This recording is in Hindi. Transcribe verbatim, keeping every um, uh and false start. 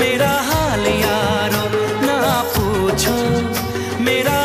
मेरा हाल यारो ना पूछो मेरा